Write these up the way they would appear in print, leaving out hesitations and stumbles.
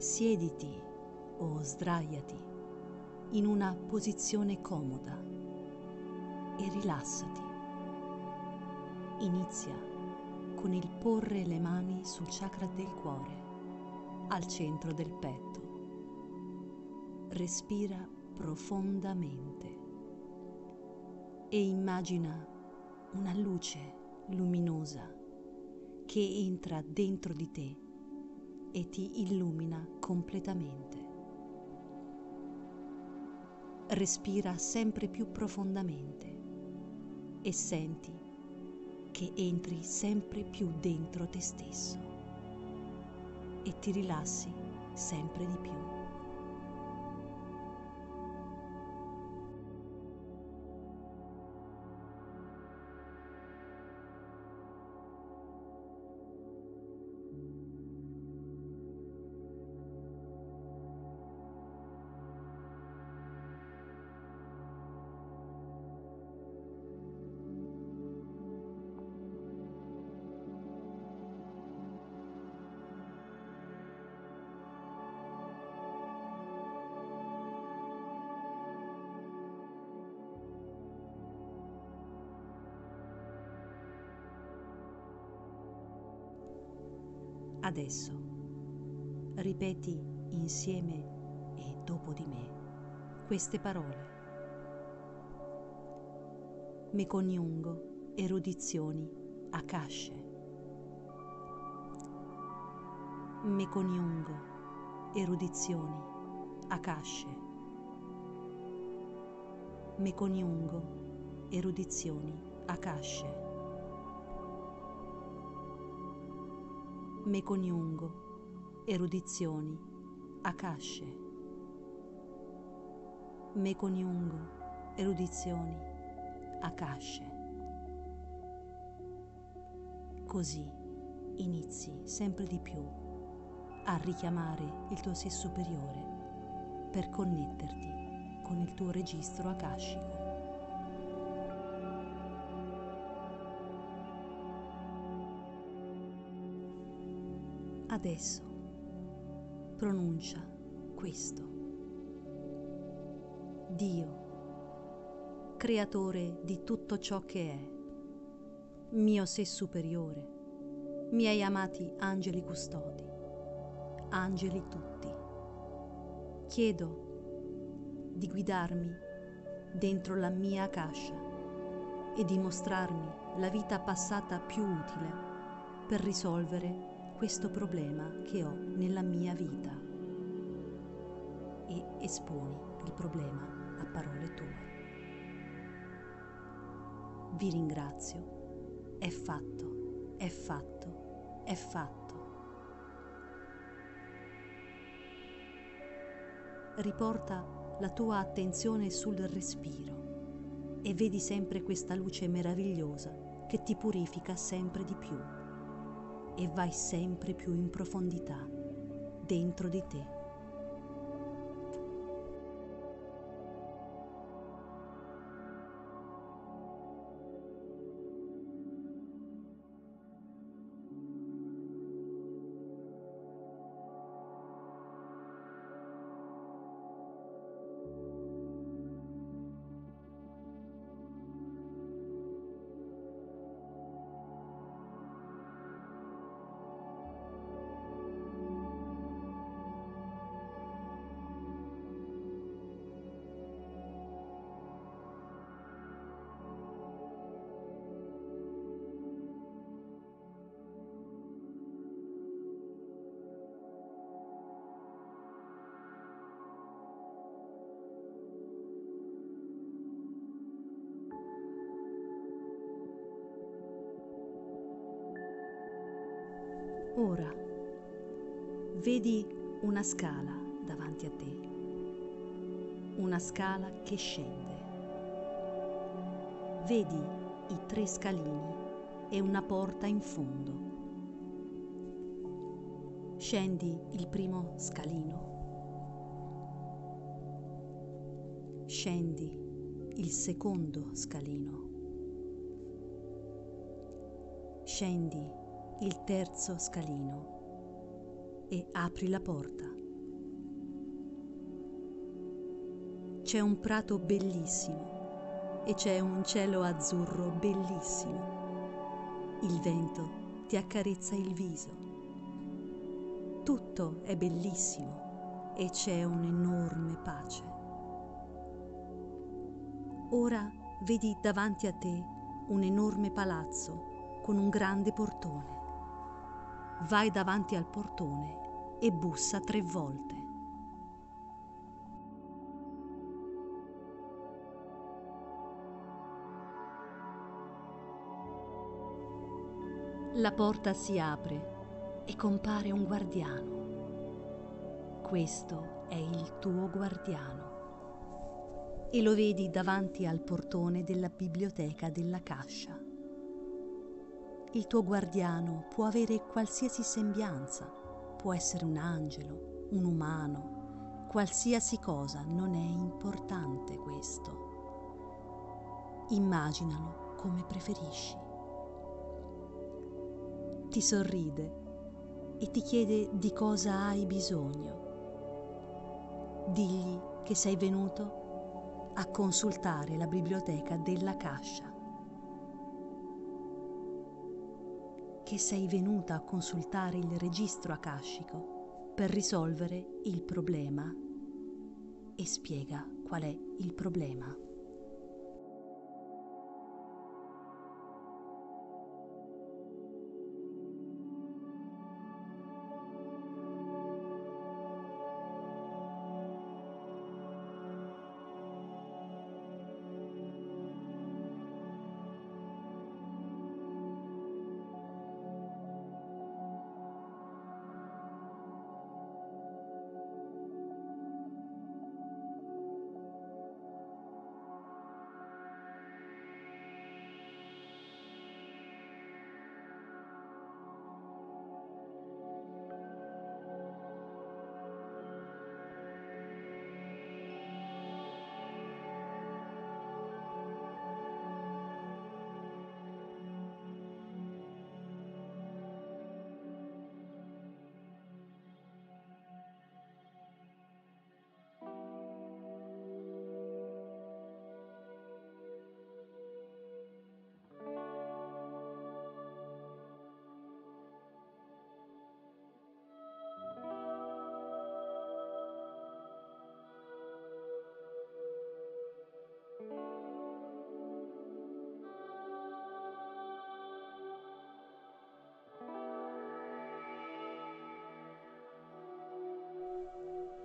Siediti o sdraiati in una posizione comoda e rilassati. Inizia con il porre le mani sul chakra del cuore, al centro del petto. Respira profondamente e immagina una luce luminosa che entra dentro di te e ti illumina completamente. Respira sempre più profondamente e senti che entri sempre più dentro te stesso e ti rilassi sempre di più. Adesso ripeti insieme e dopo di me queste parole. Mi coniungo erudizioni akashe. Mi coniungo erudizioni akashe. Mi coniungo erudizioni akashe. Me coniungo erudizioni akashe. Me coniungo erudizioni akashe. Così inizi sempre di più a richiamare il tuo sé superiore per connetterti con il tuo registro akashico. Adesso pronuncia questo. Dio, creatore di tutto ciò che è, mio sé superiore, miei amati angeli custodi, angeli tutti, chiedo di guidarmi dentro la mia akasha e di mostrarmi la vita passata più utile per risolvere questo problema che ho nella mia vita, e esponi il problema a parole tue. Vi ringrazio, è fatto, è fatto, è fatto. Riporta la tua attenzione sul respiro e vedi sempre questa luce meravigliosa che ti purifica sempre di più. E vai sempre più in profondità dentro di te. Ora, vedi una scala davanti a te, una scala che scende. Vedi i 3 scalini e una porta in fondo. Scendi il primo scalino. Scendi il secondo scalino. Scendi il terzo scalino e apri la porta c'è un prato bellissimo e c'è un cielo azzurro bellissimo. Il vento ti accarezza il viso. Tutto è bellissimo e c'è un'enorme pace. Ora vedi davanti a te un enorme palazzo con un grande portone. Vai davanti al portone e bussa 3 volte. La porta si apre e compare un guardiano. Questo è il tuo guardiano. E lo vedi davanti al portone della biblioteca dell'Akasha. Il tuo guardiano può avere qualsiasi sembianza, può essere un angelo, un umano, qualsiasi cosa, non è importante questo. Immaginalo come preferisci. Ti sorride e ti chiede di cosa hai bisogno. Digli che sei venuto a consultare la biblioteca dell'Akasha, che sei venuta a consultare il registro akashico per risolvere il problema, e spiega qual è il problema.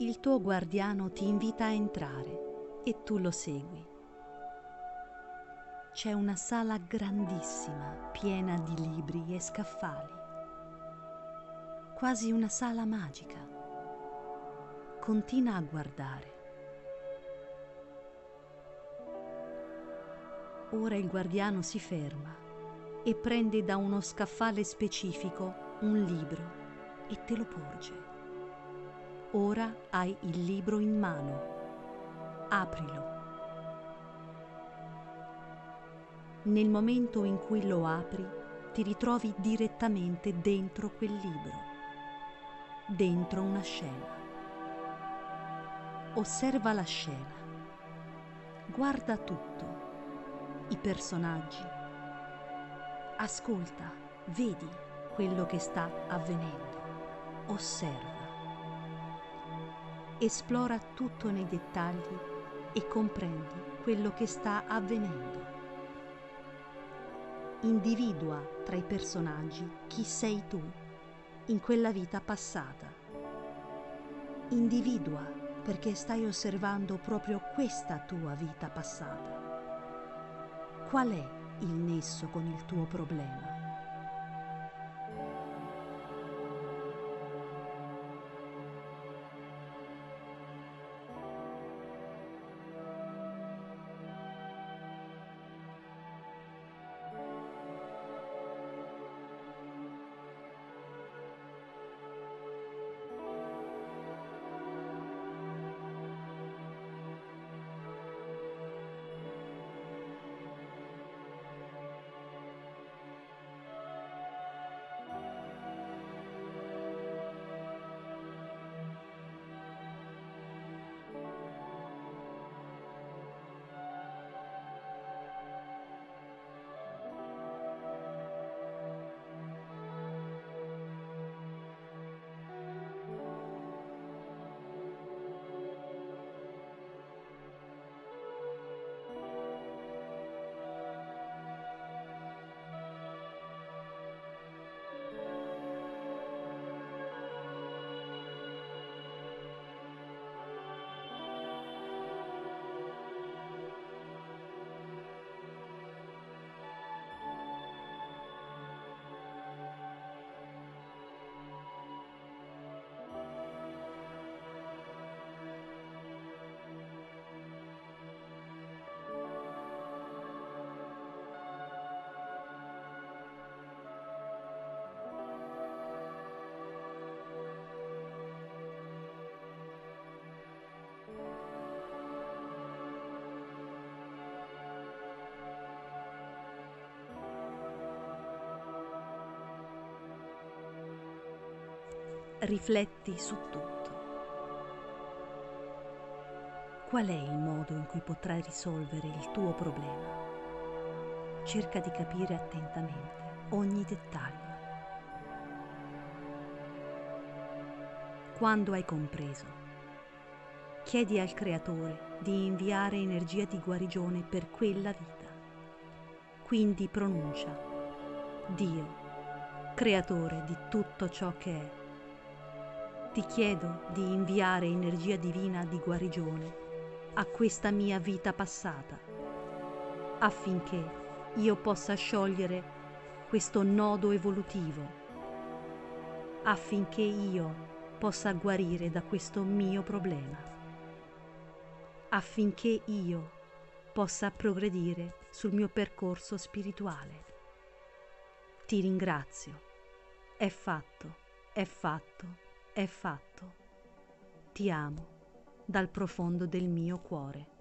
Il tuo guardiano ti invita a entrare e tu lo segui. C'è una sala grandissima, piena di libri e scaffali. Quasi una sala magica. Continua a guardare. Ora il guardiano si ferma e prende da uno scaffale specifico un libro e te lo porge. Ora hai il libro in mano. Aprilo. Nel momento in cui lo apri, ti ritrovi direttamente dentro quel libro, dentro una scena. Osserva la scena. Guarda tutto, i personaggi. Ascolta, vedi quello che sta avvenendo. Osserva. Esplora tutto nei dettagli e comprendi quello che sta avvenendo. Individua tra i personaggi chi sei tu in quella vita passata. Individua perché stai osservando proprio questa tua vita passata. Qual è il nesso con il tuo problema? Rifletti su tutto. Qual è il modo in cui potrai risolvere il tuo problema? Cerca di capire attentamente ogni dettaglio. Quando hai compreso, chiedi al Creatore di inviare energia di guarigione per quella vita. Quindi pronuncia: Dio, Creatore di tutto ciò che è, ti chiedo di inviare energia divina di guarigione a questa mia vita passata, affinché io possa sciogliere questo nodo evolutivo, affinché io possa guarire da questo mio problema, affinché io possa progredire sul mio percorso spirituale. Ti ringrazio. È fatto, è fatto, è fatto. Ti amo dal profondo del mio cuore.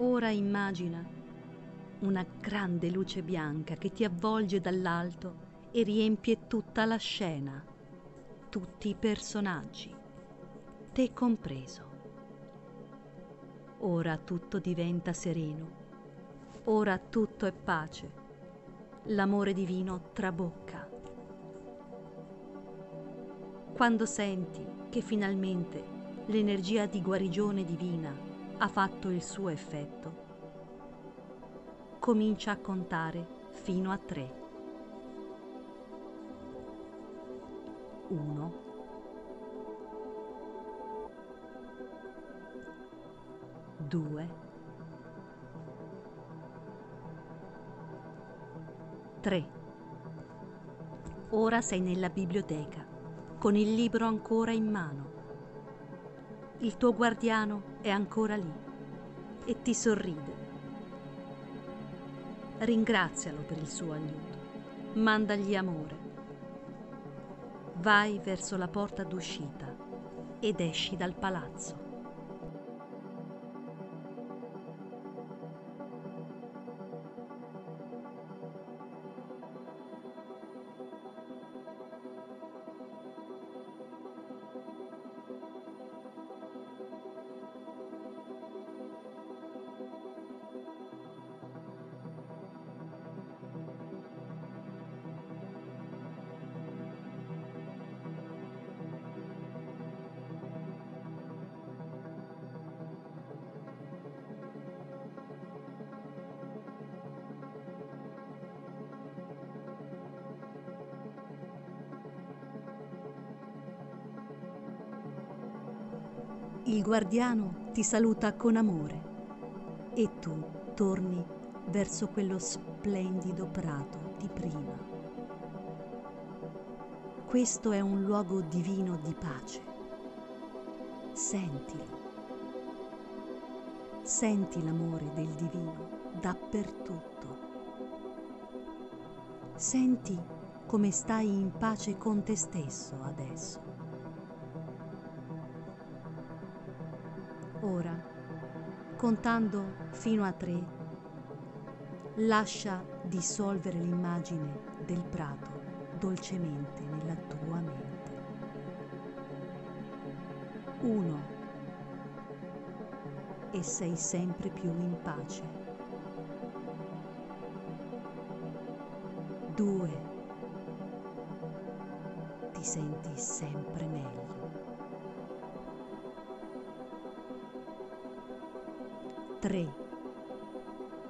Ora immagina una grande luce bianca che ti avvolge dall'alto e riempie tutta la scena, tutti i personaggi, te compreso. Ora tutto diventa sereno, ora tutto è pace, l'amore divino trabocca. Quando senti che finalmente l'energia di guarigione divina ha fatto il suo effetto, comincia a contare fino a 3. 1, 2, 3. Ora sei nella biblioteca, con il libro ancora in mano. Il tuo guardiano è ancora lì e ti sorride. Ringrazialo per il suo aiuto, mandagli amore. Vai verso la porta d'uscita ed esci dal palazzo. Il guardiano ti saluta con amore e tu torni verso quello splendido prato di prima. Questo è un luogo divino di pace. Sentilo. Senti l'amore del divino dappertutto. Senti come stai in pace con te stesso adesso. Ora, contando fino a 3, lascia dissolvere l'immagine del prato dolcemente nella tua mente. 1, e sei sempre più in pace. 2. Ti senti sempre meglio. 3.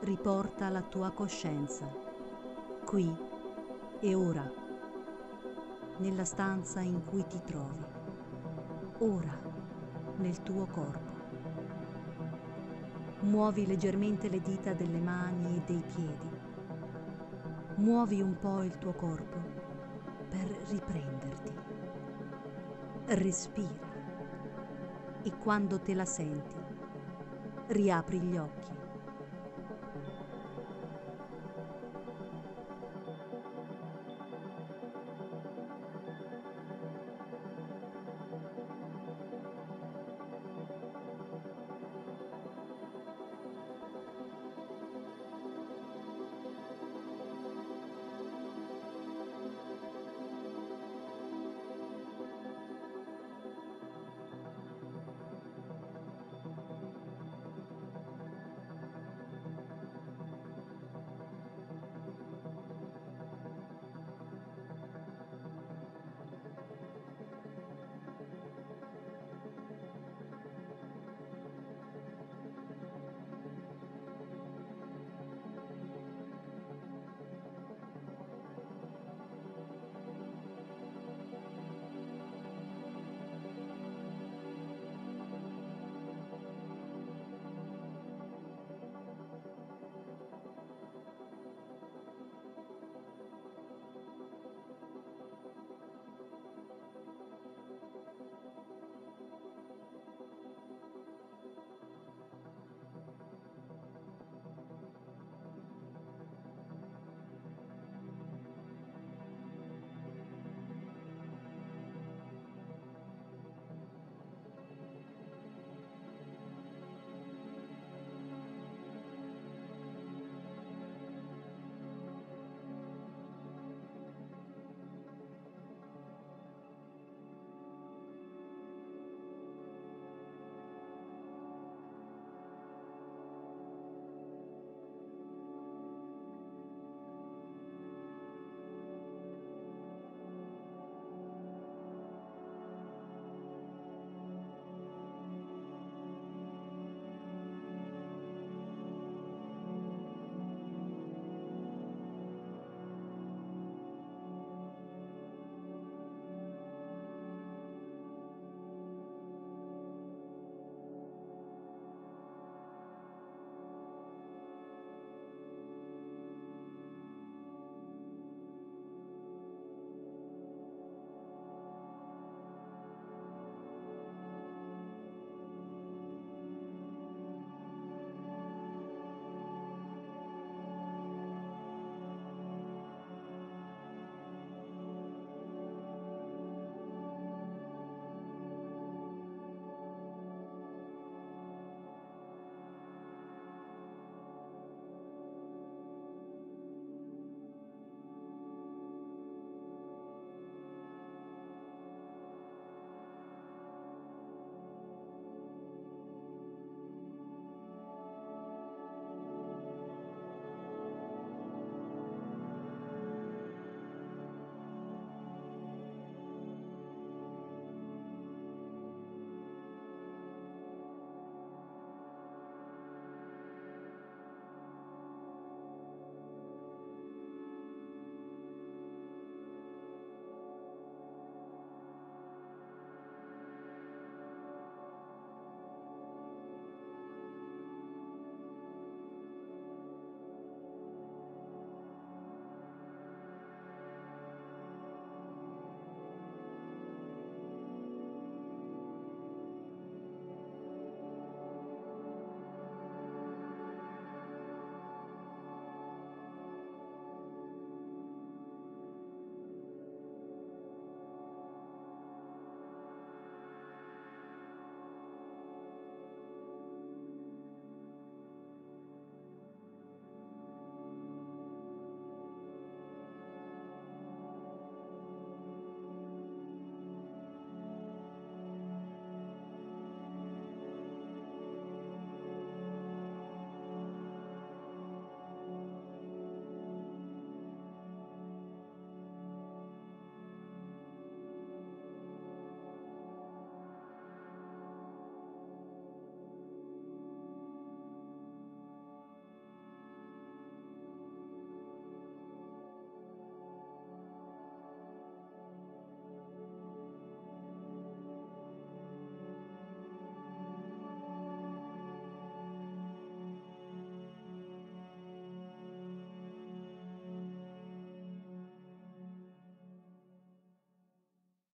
Riporta la tua coscienza, qui e ora, nella stanza in cui ti trovi, ora, nel tuo corpo. Muovi leggermente le dita delle mani e dei piedi. Muovi un po' il tuo corpo per riprenderti. Respira e quando te la senti, riapri gli occhi.